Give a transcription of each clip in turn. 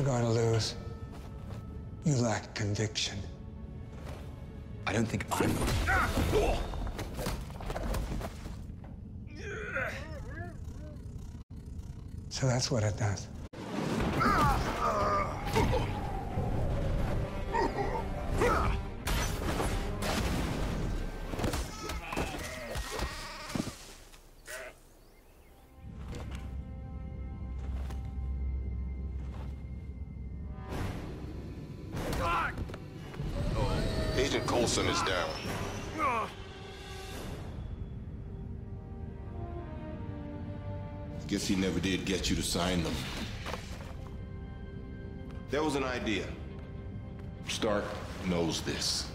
You're going to lose. You lack conviction. I don't think I'm... So that's what it does. Agent Coulson is down. Guess he never did get you to sign them. There was an idea. Stark knows this.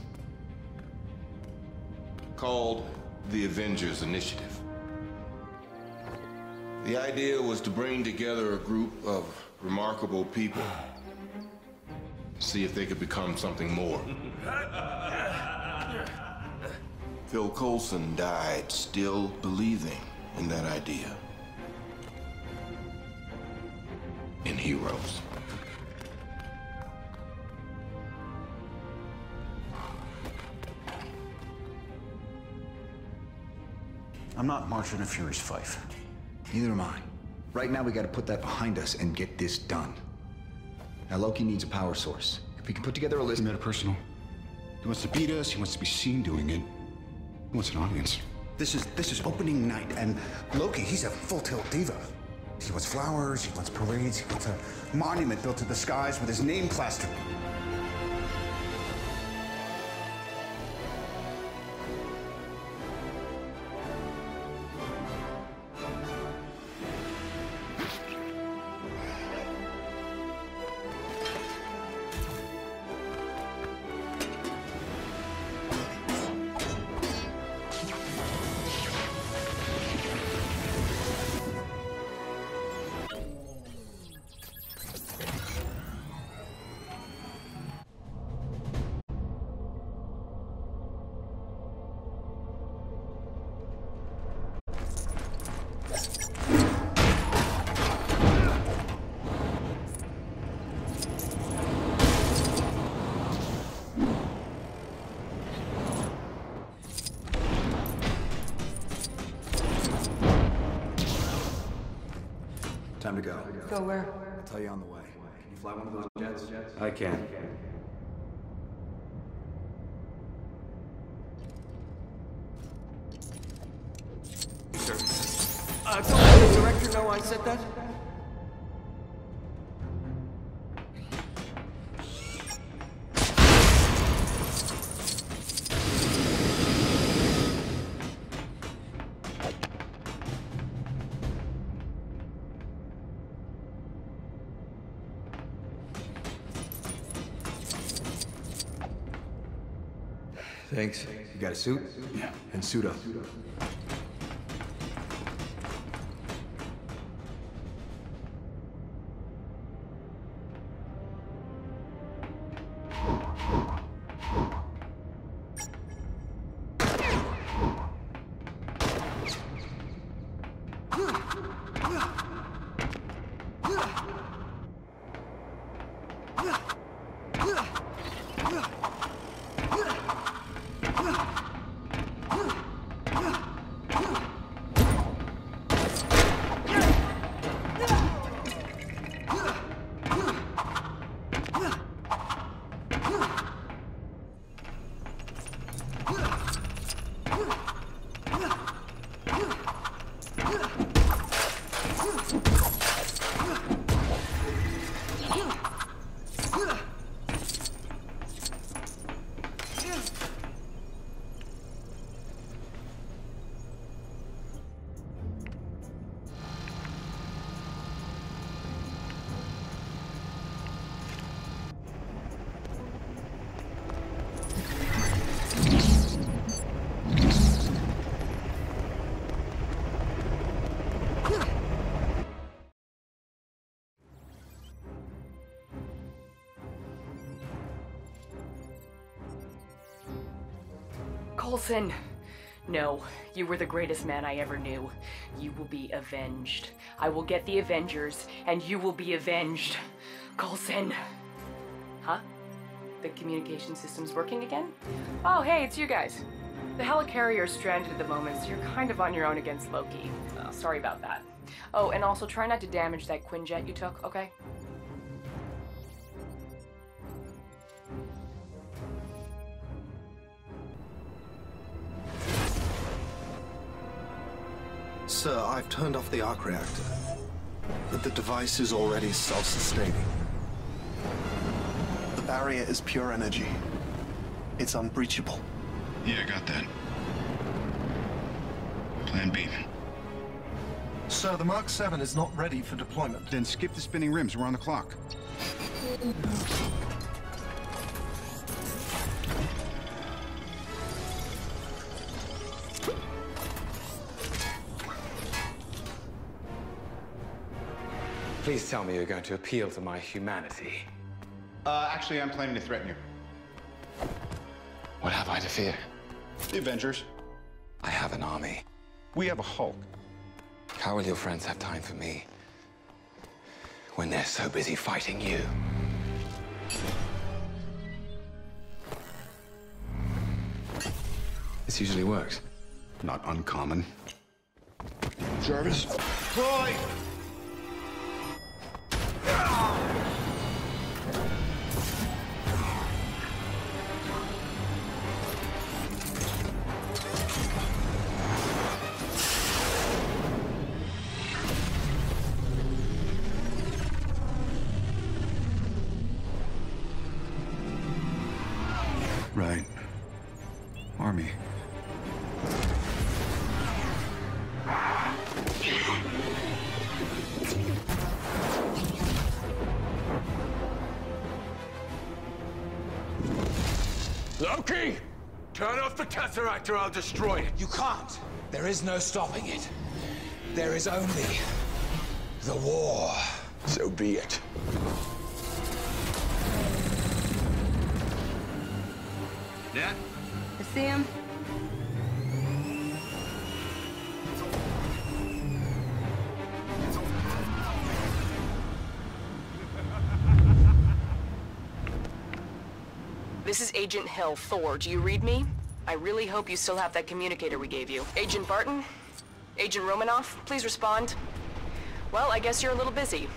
Called the Avengers Initiative. The idea was to bring together a group of remarkable people. See if they could become something more. Phil Coulson died still believing in that idea. In heroes. I'm not marching to Fury's Fife. Neither am I. Right now we gotta put that behind us and get this done. Now, Loki needs a power source. If we can put together a list... Metapersonal. He wants to beat us, he wants to be seen doing it. He wants an audience. This is opening night, and Loki, he's a full-tilt diva. He wants flowers, he wants parades, he wants a monument built to the skies with his name plastered. Time to go. Go where? I'll tell you on the way. Can you fly one of those jets? I can. Sir. Don't let the director know I said that. Thanks. You got a suit? Yeah. And suit up. Coulson, no, you were the greatest man I ever knew. You will be avenged. I will get the Avengers, and you will be avenged. Coulson. Huh? The communication system's working again? Oh, hey, it's you guys. The helicarrier's stranded at the moment, so you're kind of on your own against Loki. Oh, sorry about that. Oh, and also try not to damage that Quinjet you took, okay? Sir, I've turned off the arc reactor, but the device is already self-sustaining. The barrier is pure energy. It's unbreachable. Yeah, I got that. Plan B. Sir, the Mark VII is not ready for deployment. Then skip the spinning rims. We're on the clock. Please tell me you're going to appeal to my humanity. Actually, I'm planning to threaten you. What have I to fear? The Avengers. I have an army. We have a Hulk. How will your friends have time for me when they're so busy fighting you? This usually works. Not uncommon. Jarvis. Roy! Right. Army. Loki! Turn off the Tesseract or I'll destroy it. You can't. There is no stopping it. There is only the war. So be it. Yeah? I see him. This is Agent Hill, Thor. Do you read me? I really hope you still have that communicator we gave you. Agent Barton? Agent Romanoff? Please respond. Well, I guess you're a little busy.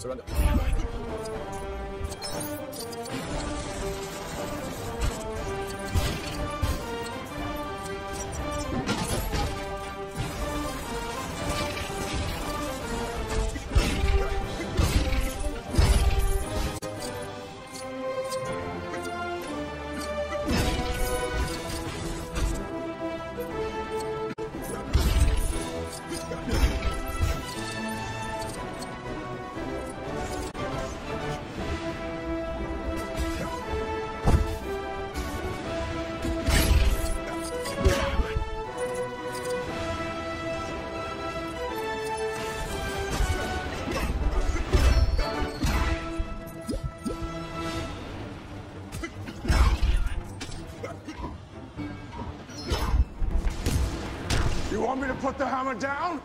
surrender. Put the hammer down?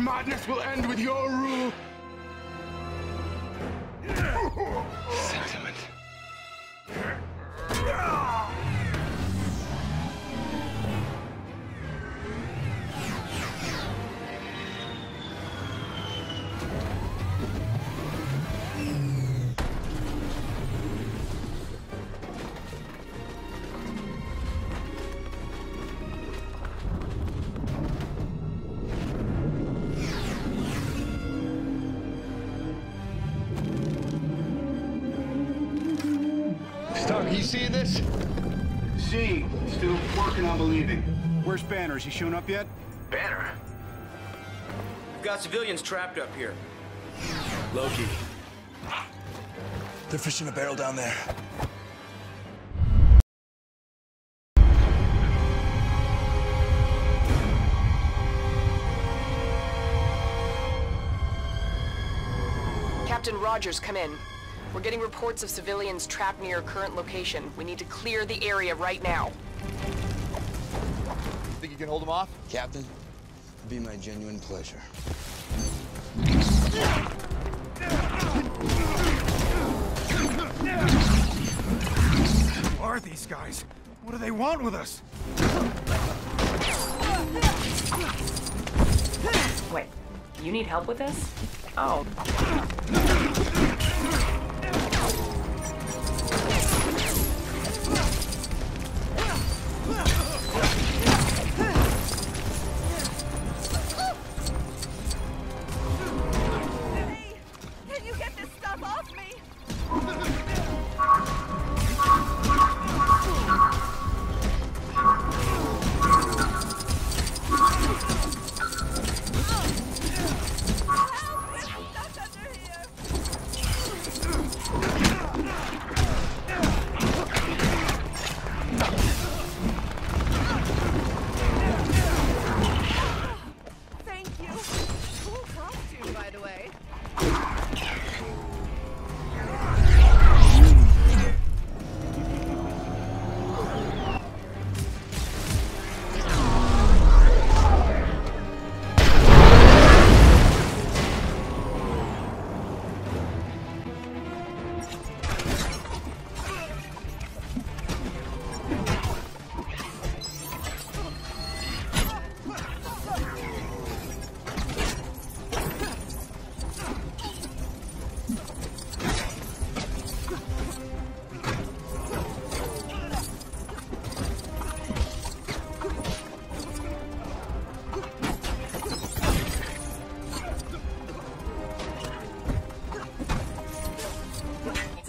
Madness will end with your rule. Sentiment. You see this? See. Still working on believing. Where's Banner? Has he shown up yet? Banner? We've got civilians trapped up here. Loki. They're fishing a barrel down there. Captain Rogers, come in. We're getting reports of civilians trapped near our current location. We need to clear the area right now. Think you can hold them off? Captain, it'd be my genuine pleasure. Who are these guys? What do they want with us? Wait, you need help with this? Oh.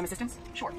some assistance? Sure.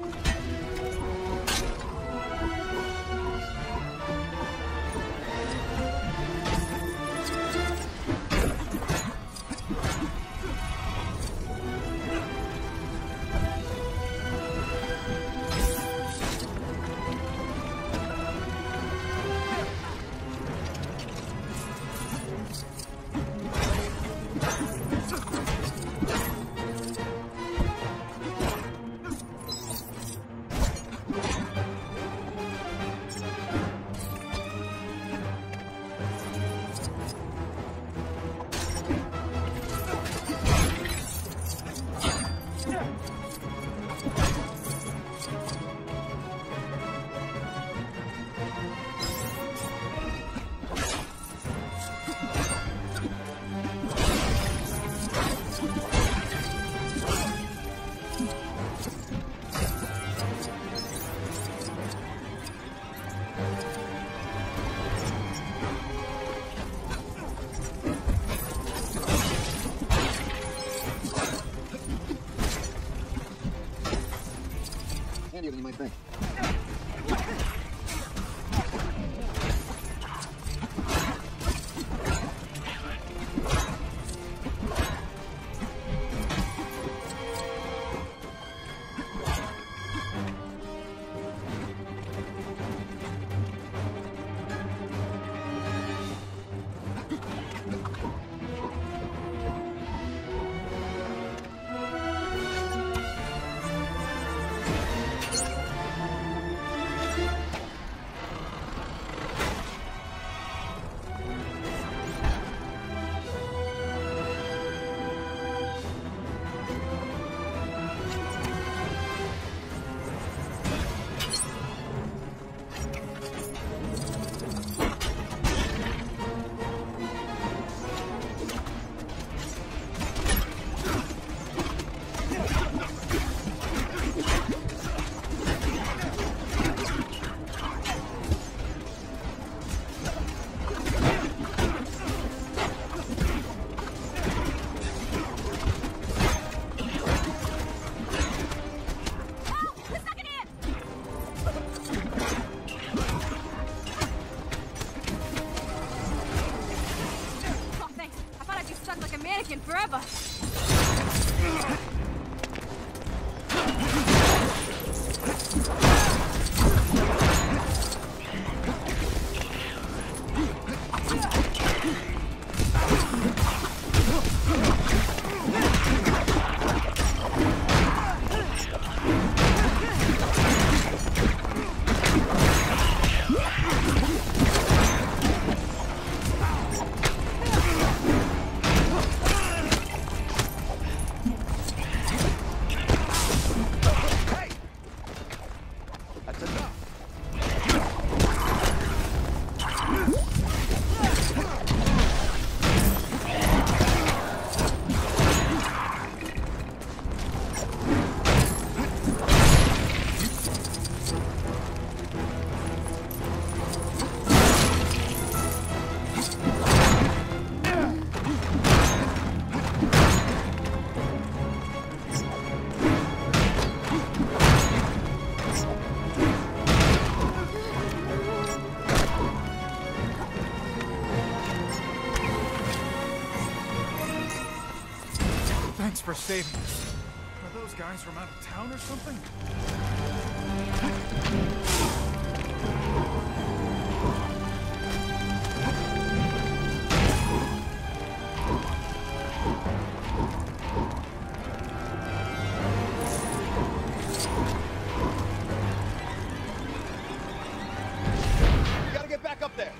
For saving us. Are those guys from out of town or something? You gotta get back up there.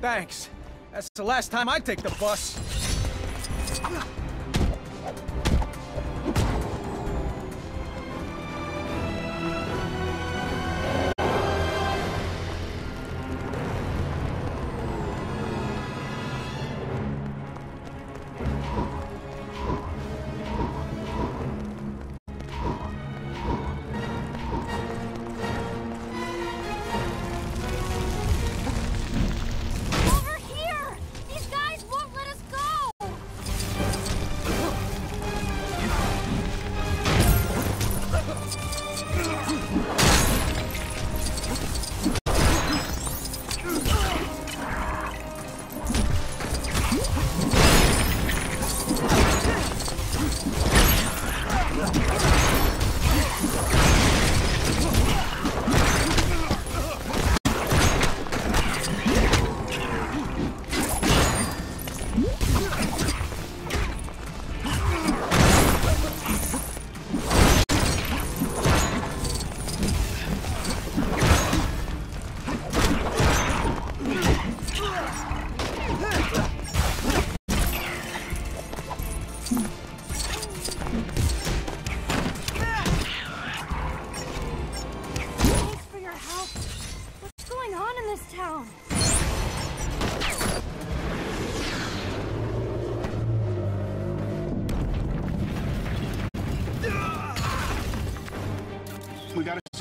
Thanks. That's the last time I take the bus.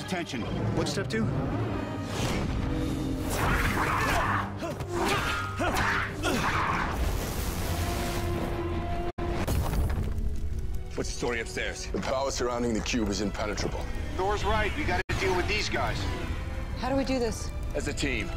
Attention. What's step two? What's the story upstairs? The power surrounding the cube is impenetrable. Thor's right. We gotta deal with these guys. How do we do this? As a team.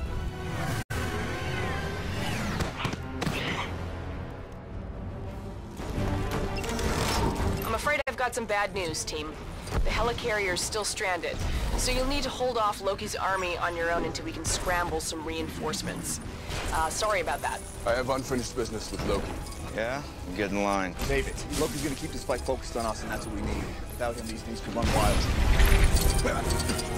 I'm afraid I've got some bad news, team. The helicarrier's still stranded, so you'll need to hold off Loki's army on your own until we can scramble some reinforcements. Sorry about that. I have unfinished business with Loki. Yeah? Get in line. David, Loki's gonna keep this fight focused on us, and that's what we need. Without him, these things could run wild. Wait a minute.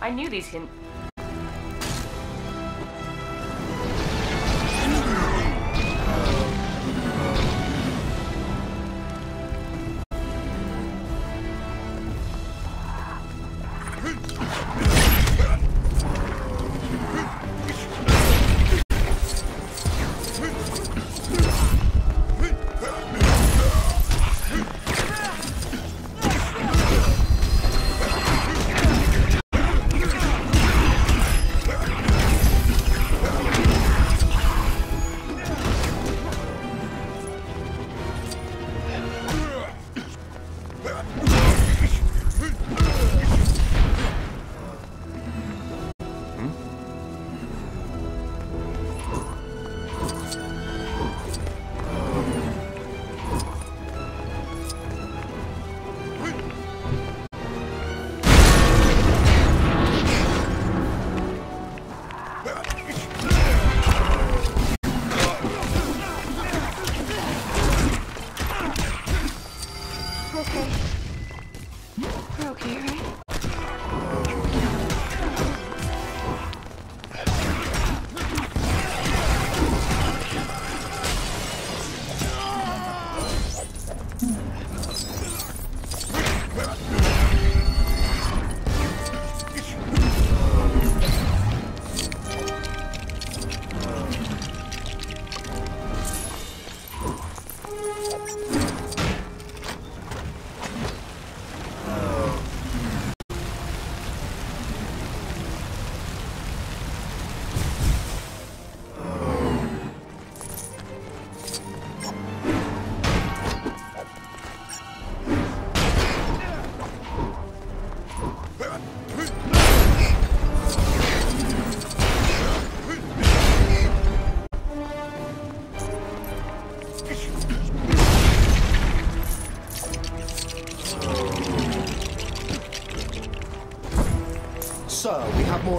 I knew these hints.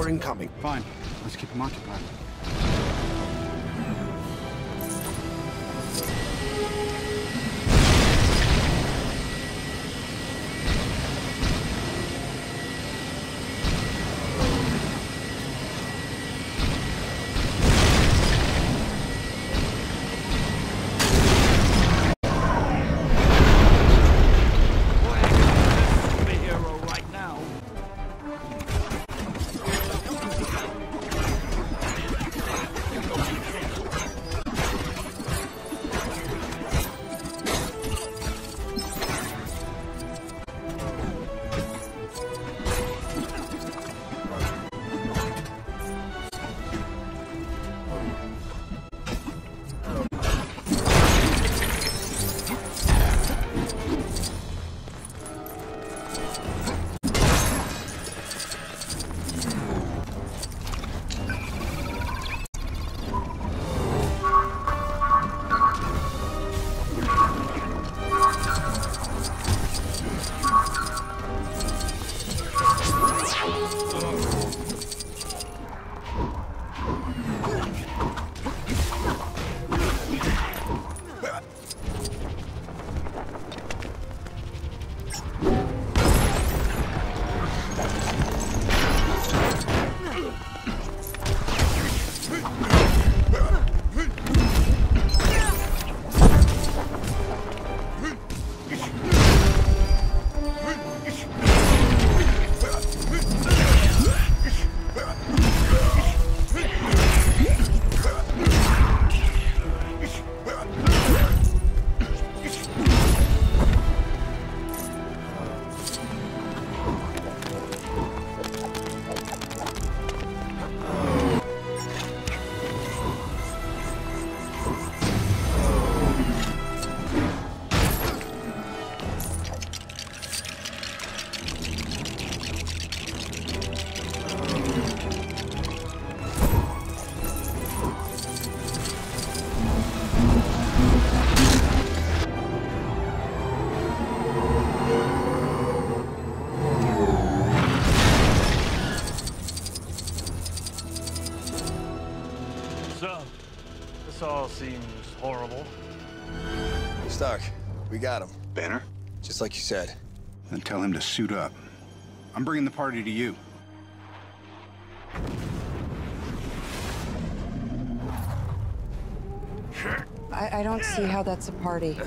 incoming. Fine. Let's keep him occupied. Stark, we got him. Banner? Just like you said. Then tell him to suit up. I'm bringing the party to you. I don't see how that's a party.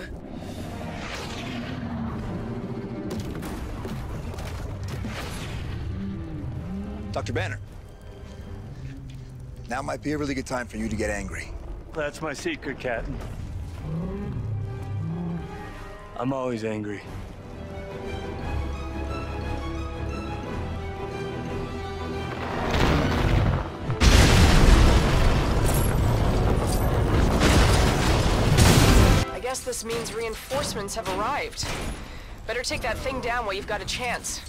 Dr. Banner. Now might be a really good time for you to get angry. That's my secret, Captain. I'm always angry. I guess this means reinforcements have arrived. Better take that thing down while you've got a chance.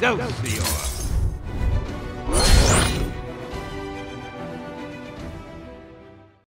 Excelsior!